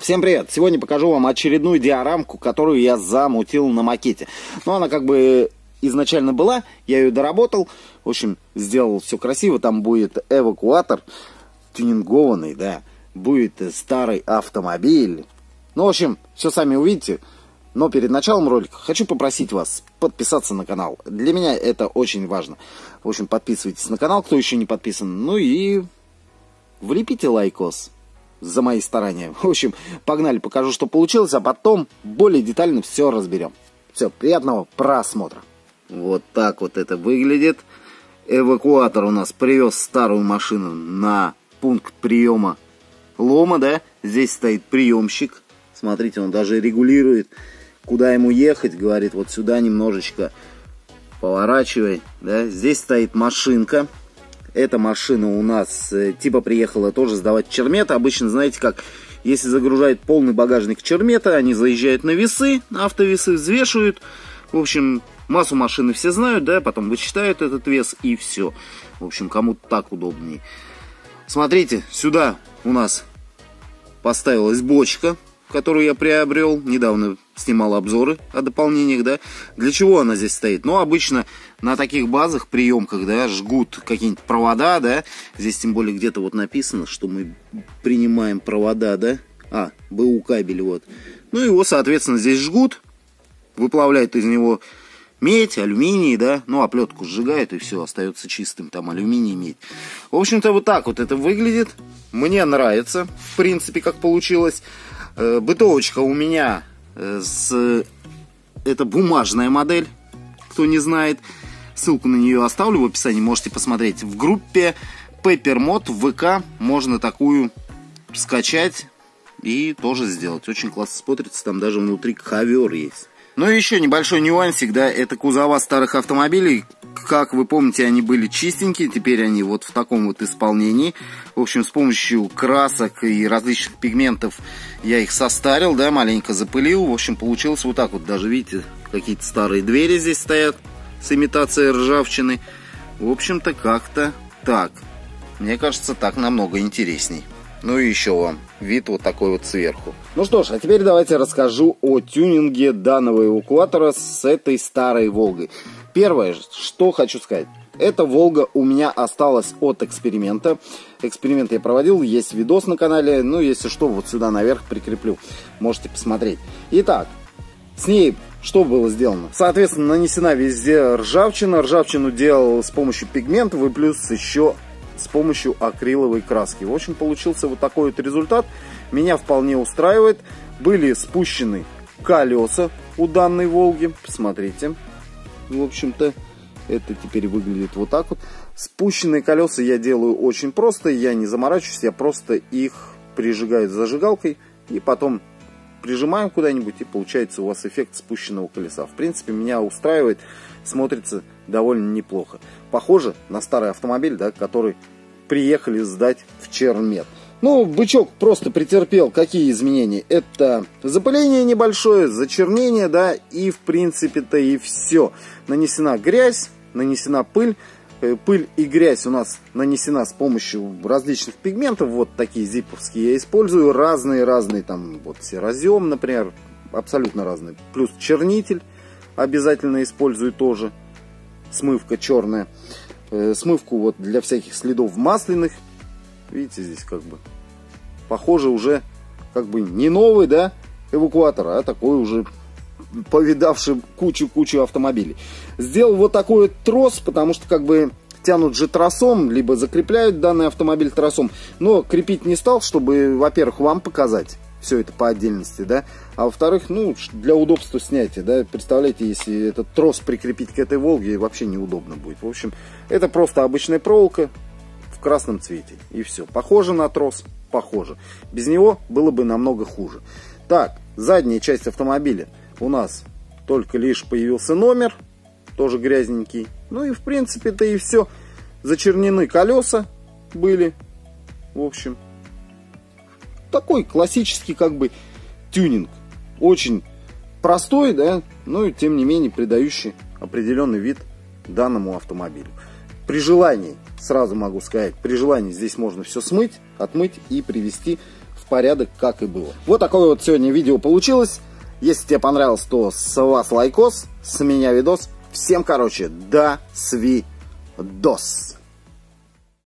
Всем привет! Сегодня покажу вам очередную диорамку, которую я замутил на макете. Но она как бы изначально была, я ее доработал. В общем, сделал все красиво. Там будет эвакуатор тюнингованный, да. Будет старый автомобиль. Ну, в общем, все сами увидите. Но перед началом ролика хочу попросить вас подписаться на канал. Для меня это очень важно. В общем, подписывайтесь на канал, кто еще не подписан. Ну и влепите лайкос за мои старания. В общем, погнали, покажу, что получилось, а потом более детально все разберем. Все, приятного просмотра. Вот так вот это выглядит. Эвакуатор у нас привез старую машину на пункт приема лома, да? Здесь стоит приемщик. Смотрите, он даже регулирует, куда ему ехать. Говорит, вот сюда немножечко поворачивай, да? Здесь стоит машинка. Эта машина у нас типа приехала тоже сдавать Чермета. Обычно, знаете как, если загружают полный багажник Чермета, они заезжают на весы, автовесы взвешивают. В общем, массу машины все знают, да, потом вычитают этот вес и все. В общем, кому-то так удобнее. Смотрите, сюда у нас поставилась бочка, которую я приобрел. Недавно снимал обзоры о дополнениях, да. Для чего она здесь стоит? Ну, обычно на таких базах, приемках, да, жгут какие-нибудь провода, да. Здесь тем более где-то вот написано, что мы принимаем провода, да. А, БУ кабель, вот. Ну, его, соответственно, здесь жгут. Выплавляют из него медь, алюминий, да. Ну, оплетку сжигают, и все, остается чистым там алюминий, медь. В общем-то, вот так вот это выглядит. Мне нравится, в принципе, как получилось. Бытовочка у меня с... Это бумажная модель, кто не знает. Ссылку на нее оставлю в описании, можете посмотреть. В группе Pepper Mod в ВК можно такую скачать и тоже сделать. Очень классно смотрится, там даже внутри ковер есть. Ну и еще небольшой нюансик, да, это кузова старых автомобилей. Как вы помните, они были чистенькие, теперь они вот в таком вот исполнении. В общем, с помощью красок и различных пигментов я их состарил, да, маленько запылил. В общем, получилось вот так вот. Даже, видите, какие-то старые двери здесь стоят с имитацией ржавчины. В общем-то, как-то так. Мне кажется, так намного интересней. Ну и еще вам вид вот такой вот сверху. Ну что ж, а теперь давайте расскажу о тюнинге данного эвакуатора с этой старой Волгой. Первое, что хочу сказать, эта Волга у меня осталась от эксперимента. Эксперимент я проводил, есть видос на канале, ну если что, вот сюда наверх прикреплю, можете посмотреть. Итак, с ней что было сделано? Соответственно, нанесена везде ржавчина, ржавчину делал с помощью пигментов и плюс еще с помощью акриловой краски. В общем, получился вот такой вот результат, меня вполне устраивает. Были спущены колеса у данной Волги, посмотрите. В общем-то, это теперь выглядит вот так вот. Спущенные колеса я делаю очень просто. Я не заморачиваюсь, я просто их прижигаю зажигалкой. И потом прижимаем куда-нибудь, и получается у вас эффект спущенного колеса. В принципе, меня устраивает. Смотрится довольно неплохо. Похоже на старый автомобиль, да, который приехали сдать в Чермет. Ну, бычок просто претерпел какие изменения? Это запыление небольшое, зачернение, да, и в принципе-то и все. Нанесена грязь, нанесена пыль. Пыль и грязь у нас нанесена с помощью различных пигментов. Вот такие зиповские я использую. Разные-разные, там вот серозем, например, абсолютно разные. Плюс чернитель обязательно использую тоже. Смывка черная. Смывку вот для всяких следов масляных. Видите, здесь как бы, похоже, уже как бы не новый, да, эвакуатор, а такой уже повидавший кучу-кучу автомобилей. Сделал вот такой вот трос, потому что как бы тянут же тросом, либо закрепляют данный автомобиль тросом. Но крепить не стал, чтобы, во-первых, вам показать все это по отдельности, да, а во-вторых, ну, для удобства снятия, да, представляете, если этот трос прикрепить к этой Волге, вообще неудобно будет. В общем, это просто обычная проволока в красном цвете, и все. Похоже на трос, похоже. Без него было бы намного хуже. Так, задняя часть автомобиля у нас только лишь появился номер, тоже грязненький. Ну и в принципе это и все. Зачернены колеса были. В общем, такой классический как бы тюнинг. Очень простой, да, но и тем не менее придающий определенный вид данному автомобилю. При желании, сразу могу сказать, при желании здесь можно все смыть, отмыть и привести в порядок, как и было. Вот такое вот сегодня видео получилось. Если тебе понравилось, то с вас лайкос, с меня видос. Всем, короче, до свидос.